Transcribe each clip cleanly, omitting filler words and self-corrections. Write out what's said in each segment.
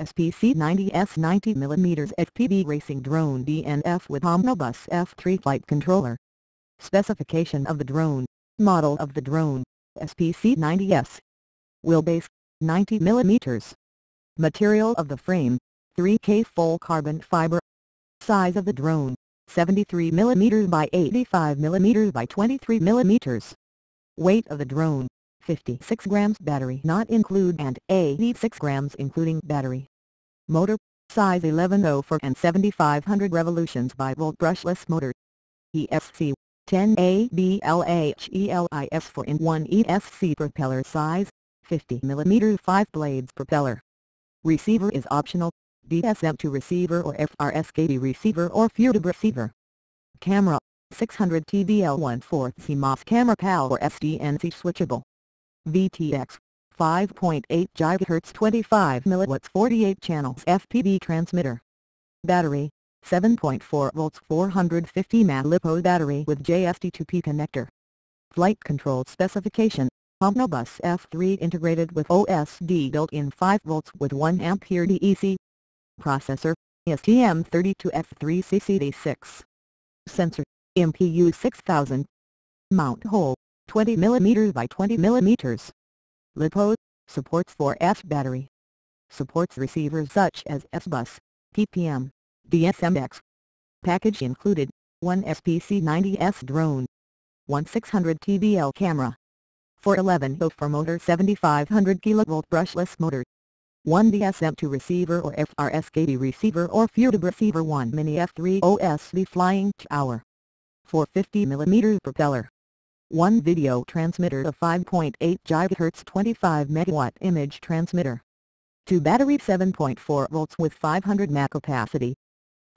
SPC 90S 90mm FPV Racing Drone DNF with Omnibus F3 Flight Controller. Specification of the drone, model of the drone, SPC 90S. Wheelbase, 90mm. Material of the frame, 3K full carbon fiber. Size of the drone, 73mm by 85mm by 23mm. Weight of the drone, 56 grams battery not include and 86 grams including battery. Motor, size 1104 and 7500 revolutions by volt brushless motor. ESC, 10A BLHELIS 4-in-1 ESC propeller size, 50mm 5 blades propeller. Receiver is optional, DSM2 receiver or Frsky receiver or Futaba receiver. Camera, 600 TVL 1/4 CMOS camera PAL or SDNC switchable. VTX, 5.8 GHz 25mW 48 channels FPV transmitter. Battery, 7.4 volts 450 mAh Lipo battery with JST 2P connector. Flight control specification, Omnibus F3 integrated with OSD built-in 5 volts with 1 ampere DEC. Processor, STM32F3CCT6. Sensor, MPU6000. Mount hole, 20mm by 20mm. Lipo, supports 4S battery. Supports receivers such as SBus, PPM, DSMX. Package included, 1 SPC 90S drone, 1 600 TVL camera, 41104 motor 7500 kV brushless motor, 1 DSM2 receiver or Frsky receiver or Futaba receiver, 1 mini F3 OSD flying tower, 450mm propeller. 1 video transmitter of 5.8 GHz 25MW image transmitter. 2 battery 7.4 volts with 500 mAh capacity.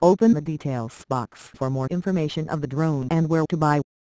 Open the details box for more information of the drone and where to buy.